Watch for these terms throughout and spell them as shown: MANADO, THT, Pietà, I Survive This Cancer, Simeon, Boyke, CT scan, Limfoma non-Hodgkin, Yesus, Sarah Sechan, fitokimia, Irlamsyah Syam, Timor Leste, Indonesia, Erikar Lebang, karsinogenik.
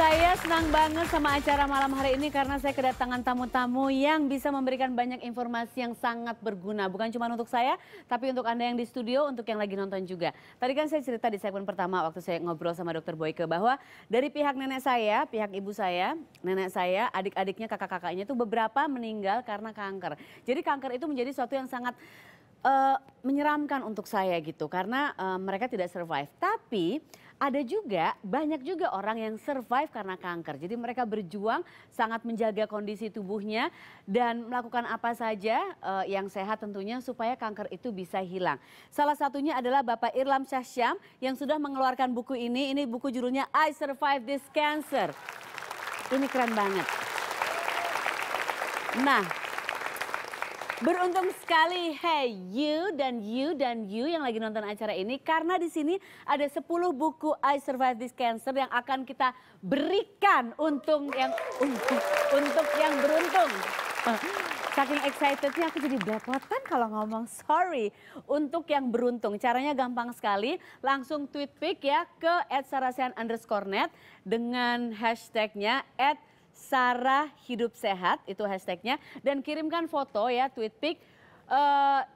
Saya senang banget sama acara malam hari ini karena saya kedatangan tamu-tamu yang bisa memberikan banyak informasi yang sangat berguna. Bukan cuma untuk saya, tapi untuk Anda yang di studio, untuk yang lagi nonton juga. Tadi kan saya cerita di segmen pertama waktu saya ngobrol sama Dr. Boyke bahwa dari pihak nenek saya, pihak ibu saya, nenek saya, adik-adiknya, kakak-kakaknya itu beberapa meninggal karena kanker. Jadi kanker itu menjadi suatu yang sangat menyeramkan untuk saya gitu karena mereka tidak survive. Tapi ada juga, banyak juga orang yang survive karena kanker. Jadi mereka berjuang, sangat menjaga kondisi tubuhnya dan melakukan apa saja yang sehat tentunya supaya kanker itu bisa hilang. Salah satunya adalah Bapak Irlamsyah Syam yang sudah mengeluarkan buku ini. Ini buku judulnya I Survive This Cancer. Ini keren banget. Nah, beruntung sekali, hey you dan you yang lagi nonton acara ini karena di sini ada 10 buku I Survive This Cancer yang akan kita berikan untuk yang beruntung. Saking excitednya aku jadi belepotan kalau ngomong sorry. Untuk yang beruntung, caranya gampang sekali. Langsung tweet pic ya ke @sarahsechan_net dengan hashtagnya Sarah Hidup Sehat, itu hashtagnya, dan kirimkan foto ya, tweet pic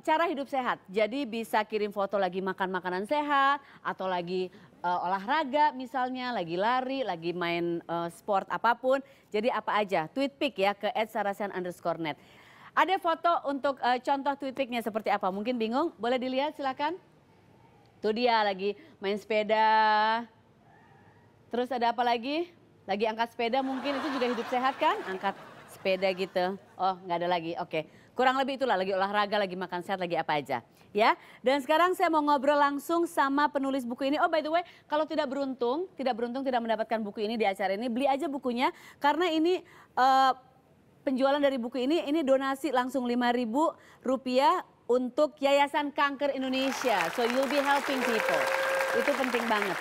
cara hidup sehat. Jadi bisa kirim foto lagi makan makanan sehat atau lagi olahraga misalnya, lagi lari, lagi main sport apapun. Jadi apa aja, tweet pic ya ke @sarahsechan_net. Ada foto untuk contoh tweet picnya seperti apa, mungkin bingung, boleh dilihat silakan. Tuh dia lagi main sepeda, terus ada apa lagi? Lagi angkat sepeda mungkin, itu juga hidup sehat kan? Angkat sepeda gitu. Oh, nggak ada lagi. Oke. Kurang lebih itulah, lagi olahraga, lagi makan sehat, lagi apa aja. Ya. Dan sekarang saya mau ngobrol langsung sama penulis buku ini. Oh, by the way, kalau tidak beruntung tidak mendapatkan buku ini di acara ini, beli aja bukunya karena ini penjualan dari buku ini donasi langsung Rp5.000 untuk Yayasan Kanker Indonesia. So you'll be helping people. Itu penting banget.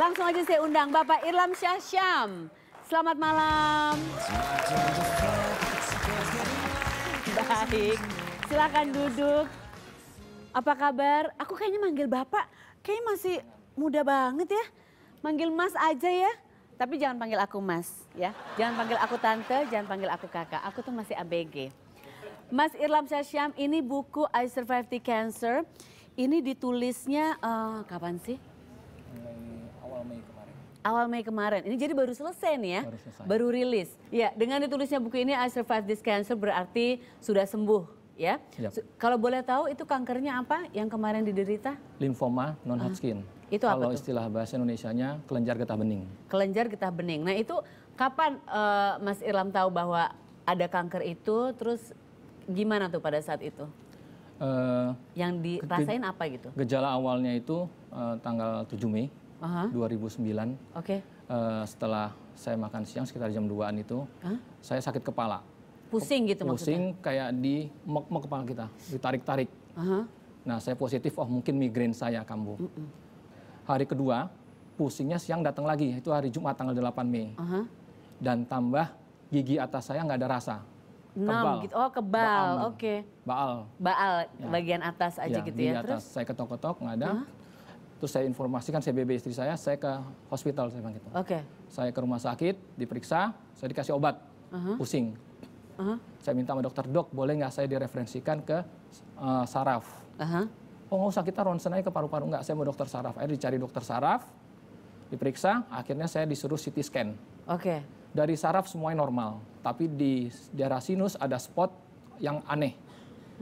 Langsung aja saya undang Bapak Irlamsyah Syam. Selamat malam. Baik, silakan duduk. Apa kabar? Aku kayaknya manggil Bapak, kayaknya masih muda banget ya. Manggil Mas aja ya. Tapi jangan panggil aku Mas ya. Jangan panggil aku Tante, jangan panggil aku Kakak. Aku tuh masih ABG. Mas Irlamsyah Syam, ini buku I Survived the Cancer. Ini ditulisnya kapan sih? Awal Mei kemarin, ini jadi baru selesai nih ya, baru rilis. Ya, dengan ditulisnya buku ini I Survived This Cancer berarti sudah sembuh ya. Yep. Kalau boleh tahu itu kankernya apa yang kemarin diderita? Limfoma non-Hodgkin. Itu apa? Kalau tuh? Istilah bahasa Indonesianya kelenjar getah bening. Kelenjar getah bening. Nah itu kapan Mas Irlam tahu bahwa ada kanker itu, terus gimana tuh pada saat itu? Yang dirasain apa gitu? Gejala awalnya itu tanggal 7 Mei. 2009, okay. Setelah saya makan siang sekitar jam 2-an itu, saya sakit kepala. Pusing gitu maksudnya? Pusing kayak di mek-mek kepala kita, ditarik-tarik. Nah saya positif, oh mungkin migrain saya kambuh. Hari kedua, pusingnya siang datang lagi, itu hari Jumat tanggal 8 Mei. Dan tambah gigi atas saya nggak ada rasa. Kebal. Gitu. Oh kebal, oke. Okay. Baal. Baal, ya. Bagian atas aja ya, gitu ya. Terus? Atas, saya ketok-ketok, nggak ada. Terus saya informasikan CBB istri saya ke hospital, saya bilang gitu. Oke. Okay. Saya ke rumah sakit, diperiksa, saya dikasih obat, pusing. Saya minta sama dokter, dok boleh nggak saya direferensikan ke saraf? Oh nggak usah, kita ronsen aja ke paru-paru, nggak, saya mau dokter saraf. Akhirnya dicari dokter saraf, diperiksa, akhirnya saya disuruh CT scan. Oke. Okay. Dari saraf semuanya normal, tapi di daerah sinus ada spot yang aneh.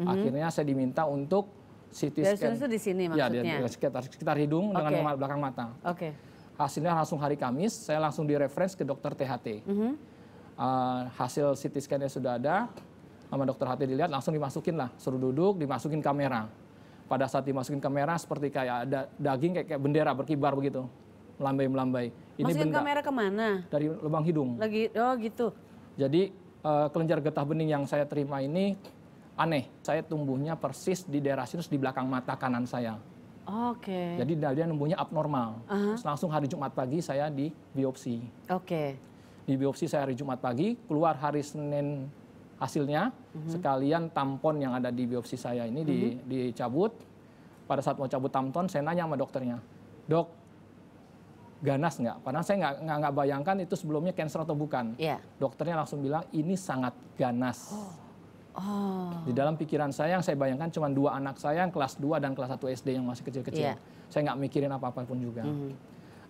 Akhirnya saya diminta untuk CT scan. Itu di sini maksudnya? Ya, di sekitar hidung dengan belakang mata. Oke. Hasilnya langsung hari Kamis, saya langsung direferens ke dokter THT. Hasil CT scan-nya sudah ada, sama dokter THT dilihat, langsung dimasukin lah. Suruh duduk, dimasukin kamera. Pada saat dimasukin kamera seperti kayak ada daging, kayak bendera berkibar begitu. Melambai-melambai. Masukin kamera kemana? Dari lubang hidung. Lagi, oh gitu. Jadi kelenjar getah bening yang saya terima ini aneh, saya tumbuhnya persis di daerah sinus di belakang mata kanan saya. Oke. Okay. Jadi dia tumbuhnya abnormal. Terus langsung hari Jumat pagi saya di biopsi. Oke. Okay. Di biopsi saya hari Jumat pagi, keluar hari Senin hasilnya, sekalian tampon yang ada di biopsi saya ini dicabut. Pada saat mau cabut tampon, saya nanya sama dokternya, dok ganas nggak? Padahal saya nggak bayangkan itu sebelumnya kanker atau bukan. Yeah. Dokternya langsung bilang ini sangat ganas. Di dalam pikiran saya yang saya bayangkan cuma dua anak saya yang kelas 2 dan kelas 1 SD yang masih kecil-kecil. Yeah. Saya nggak mikirin apa-apa pun juga.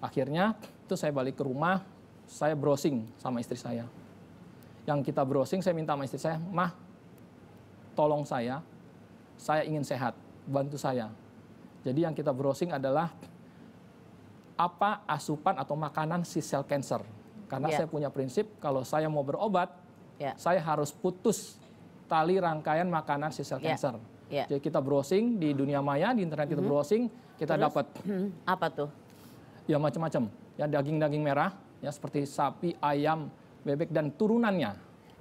Akhirnya itu saya balik ke rumah, saya browsing sama istri saya. Yang kita browsing saya minta sama istri saya, "Mah, tolong saya ingin sehat, bantu saya." Jadi yang kita browsing adalah apa asupan atau makanan si sel kanker. Karena saya punya prinsip kalau saya mau berobat, saya harus putus tali rangkaian makanan si sel kanker. Jadi kita browsing di dunia maya, di internet kita browsing, kita dapat apa tuh? Ya macam-macam. Ya daging-daging merah, ya seperti sapi, ayam, bebek dan turunannya.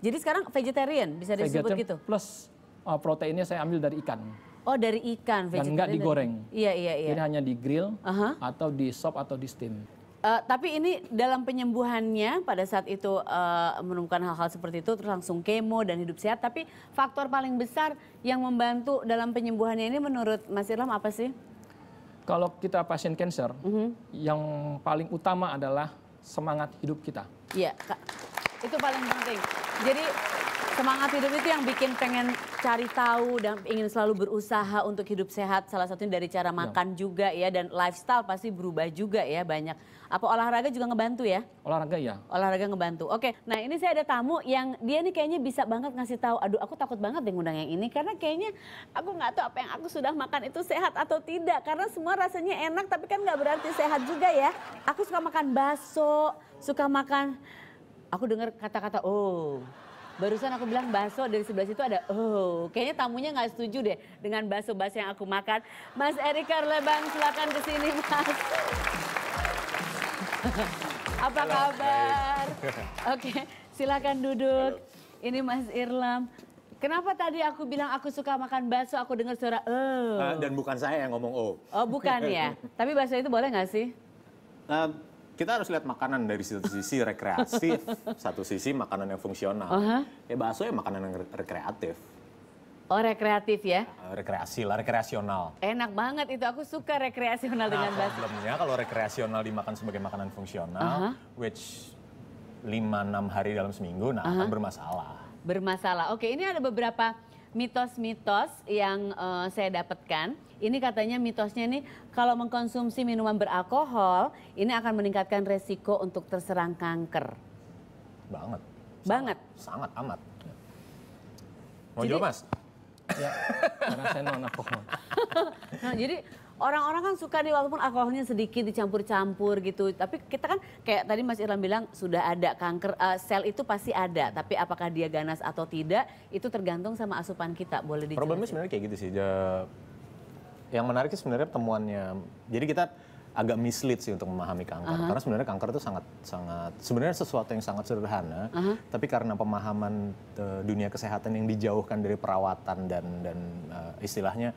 Jadi sekarang vegetarian bisa disebut gitu. Plus proteinnya saya ambil dari ikan. Oh, dari ikan, vegetarian. Dan nggak digoreng. Iya, iya, iya. Jadi hanya di-grill, atau di-sop, atau di-steam. Tapi ini dalam penyembuhannya pada saat itu menemukan hal-hal seperti itu, terus langsung kemo dan hidup sehat. Tapi faktor paling besar yang membantu dalam penyembuhannya ini menurut Mas Irlam apa sih? Kalau kita pasien kanker, yang paling utama adalah semangat hidup kita. Iya, itu paling penting. Jadi semangat hidup itu yang bikin pengen cari tahu dan ingin selalu berusaha untuk hidup sehat. Salah satunya dari cara makan juga ya, dan lifestyle pasti berubah juga ya banyak. Apa olahraga juga ngebantu ya? Olahraga ya. Olahraga ngebantu. Oke, nah ini saya ada tamu yang dia nih kayaknya bisa banget ngasih tahu. Aduh, aku takut banget deh ngundang yang ini karena kayaknya aku nggak tahu apa yang aku sudah makan itu sehat atau tidak. Karena semua rasanya enak tapi kan nggak berarti sehat juga ya. Aku suka makan bakso, suka makan. Aku dengar kata-kata barusan aku bilang bakso dari sebelah situ ada kayaknya tamunya nggak setuju deh dengan bakso-bakso yang aku makan. Mas Erikar Lebang, silakan ke sini Mas. Apa kabar? Oke, silakan duduk. Ini Mas Irlam. Kenapa tadi aku bilang aku suka makan bakso, aku dengar suara dan bukan saya yang ngomong Oh, bukan ya. Tapi bakso itu boleh nggak sih? Kita harus lihat makanan dari satu sisi rekreatif, satu sisi makanan yang fungsional. Ya bakso ya makanan yang rekreatif. Oh, rekreatif ya? Rekreasi lah, rekreasional. Enak banget itu, aku suka rekreasional dengan bakso. Problemnya kalau rekreasional dimakan sebagai makanan fungsional, which 5-6 hari dalam seminggu, nah akan bermasalah. Bermasalah, oke ini ada beberapa mitos-mitos yang saya dapatkan. Ini katanya mitosnya nih kalau mengkonsumsi minuman beralkohol ini akan meningkatkan resiko untuk terserang kanker. Banget. Banget. Sangat amat. Mau jawab Mas? Ya, karena saya non alkohol. Nah, jadi orang-orang kan suka nih walaupun alkoholnya sedikit dicampur-campur gitu. Tapi kita kan kayak tadi Mas Irlam bilang sudah ada kanker, sel itu pasti ada. Tapi apakah dia ganas atau tidak itu tergantung sama asupan kita. Boleh dijelasin. Problemnya sebenarnya kayak gitu sih. Yang menarik sih sebenarnya temuannya. Jadi kita agak mislead sih untuk memahami kanker. Karena sebenarnya kanker itu sangat sebenarnya sesuatu yang sangat sederhana. Tapi karena pemahaman dunia kesehatan yang dijauhkan dari perawatan dan istilahnya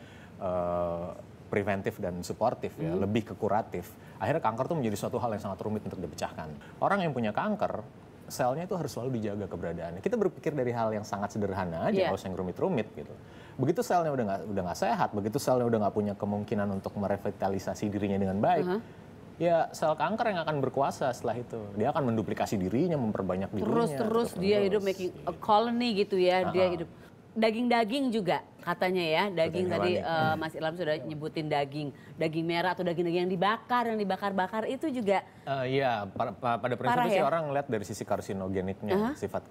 preventif dan suportif ya, lebih ke kuratif. Akhirnya kanker tuh menjadi suatu hal yang sangat rumit untuk dipecahkan. Orang yang punya kanker, selnya itu harus selalu dijaga keberadaannya. Kita berpikir dari hal yang sangat sederhana aja, nggak usah yang rumit-rumit gitu. Begitu selnya udah nggak sehat, begitu selnya udah nggak punya kemungkinan untuk merevitalisasi dirinya dengan baik, ya sel kanker yang akan berkuasa setelah itu. Dia akan menduplikasi dirinya, memperbanyak dirinya. Terus dia hidup making a colony gitu ya, dia hidup. Daging-daging juga katanya ya, daging tadi Mas Irlam sudah nyebutin daging merah atau daging-daging yang dibakar-bakar itu juga. Iya, pada prinsipnya sih orang lihat dari sisi karsinogeniknya, sifat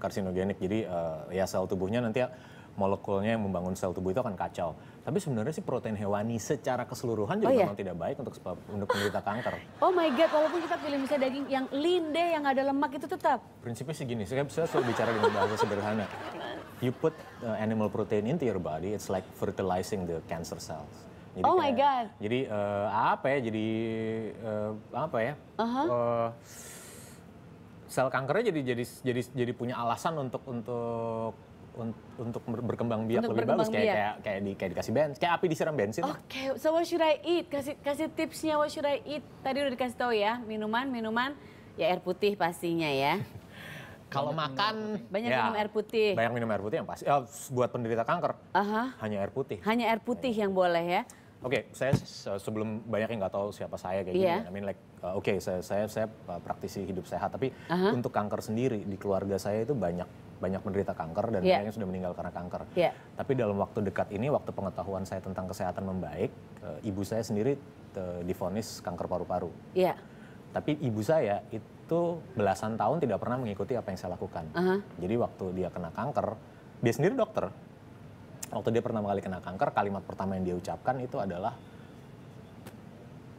karsinogenik. Jadi ya sel tubuhnya nanti molekulnya yang membangun sel tubuh itu akan kacau. Tapi sebenarnya sih protein hewani secara keseluruhan juga memang tidak baik untuk penderita kanker. Oh my God, walaupun kita pilih misalnya daging yang lean deh, yang nggak ada lemak itu tetap. Prinsipnya sih gini, saya selalu bicara dengan bahasa sederhana. You put animal protein into your body, it's like fertilizing the cancer cells. Jadi my God. Jadi sel kankernya jadi punya alasan untuk berkembang biak lebih bagus, kayak dikasih bensin, kayak api disiram bensin. Oke, so what should I eat? Kasih tipsnya what should I eat? Tadi udah dikasih tahu ya, minuman ya air putih pastinya ya. Kalau makan banyak minum air putih. Banyak minum air putih yang pasti. Buat penderita kanker hanya air putih. Hanya air putih yang boleh ya. Oke, saya sebelum banyak yang nggak tahu siapa saya kayak gini. I mean like, oke, saya praktisi hidup sehat, tapi untuk kanker sendiri di keluarga saya itu banyak menderita kanker dan banyak yang sudah meninggal karena kanker. Tapi dalam waktu dekat ini, waktu pengetahuan saya tentang kesehatan membaik, ibu saya sendiri divonis kanker paru-paru. Tapi ibu saya itu belasan tahun tidak pernah mengikuti apa yang saya lakukan. Jadi waktu dia kena kanker, dia sendiri dokter. Waktu dia pertama kali kena kanker, kalimat pertama yang dia ucapkan itu adalah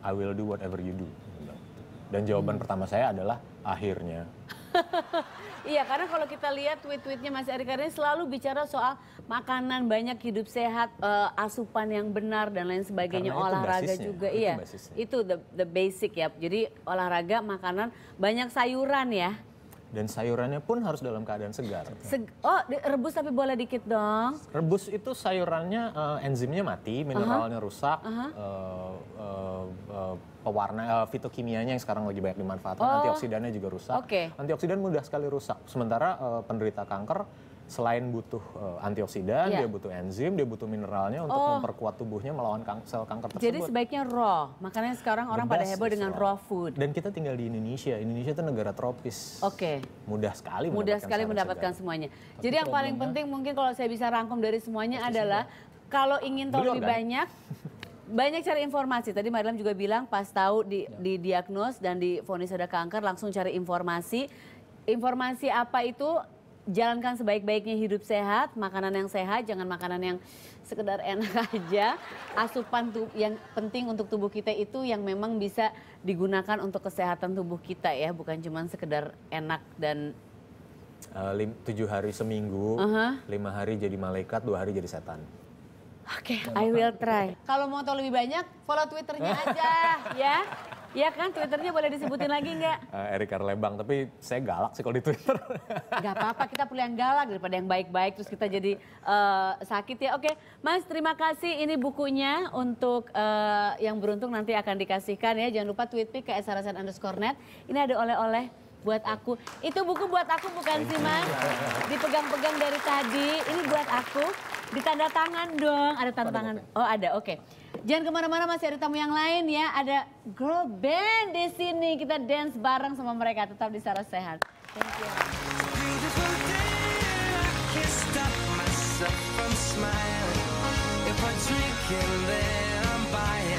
"I will do whatever you do." Dan jawaban pertama saya adalah akhirnya. Iya, karena kalau kita lihat tweet-tweetnya Mas Erikar ini selalu bicara soal makanan banyak, hidup sehat, asupan yang benar dan lain sebagainya, karena olahraga itu juga. Itu basisnya. Itu the basic ya. Jadi olahraga, makanan, banyak sayuran ya. Dan sayurannya pun harus dalam keadaan segar. Rebus tapi boleh dikit dong. Rebus itu sayurannya enzimnya mati, mineralnya rusak, pewarna, fitokimianya yang sekarang lagi banyak dimanfaatkan, antioksidannya juga rusak. Antioksidan mudah sekali rusak. Sementara penderita kanker selain butuh antioksidan, dia butuh enzim, dia butuh mineralnya untuk memperkuat tubuhnya melawan sel kanker tersebut. Jadi sebaiknya raw. Makanya sekarang orang pada heboh dengan raw food. Dan kita tinggal di Indonesia. Indonesia itu negara tropis. Mudah sekali mendapatkan semuanya. Tapi jadi yang paling penting mungkin kalau saya bisa rangkum dari semuanya adalah kalau ingin tahu lebih banyak cari informasi. Tadi Mbak Irlam juga bilang pas tahu didiagnos dan divonis ada kanker langsung cari informasi. Informasi apa itu? Jalankan sebaik-baiknya hidup sehat, makanan yang sehat, jangan makanan yang sekedar enak aja. Asupan yang penting untuk tubuh kita itu yang memang bisa digunakan untuk kesehatan tubuh kita ya, bukan cuma sekedar enak dan... 7 hari seminggu, 5 hari jadi malaikat, 2 hari jadi setan. Oke, I will try. Kalau mau tahu lebih banyak, follow Twitternya aja ya. Iya kan, Twitternya boleh disebutin lagi nggak? Erikar Lebang, tapi saya galak sih kalau di Twitter. Gak apa-apa, kita pilih yang galak daripada yang baik-baik terus kita jadi sakit ya. Oke, Mas, terima kasih. Ini bukunya untuk yang beruntung nanti akan dikasihkan ya. Jangan lupa tweet pic ke @sarasen_net. Ini ada oleh-oleh buat aku. Itu buku buat aku bukan sih, Mas? Dipegang-pegang dari tadi. Ini buat aku. Ditanda tangan dong. Ada tanda tangan. Oh, ada. Oke. Jangan kemana-mana, masih ada tamu yang lain ya. Ada girl band di sini. Kita dance bareng sama mereka. Tetap di Sarah Sechan. Thank you.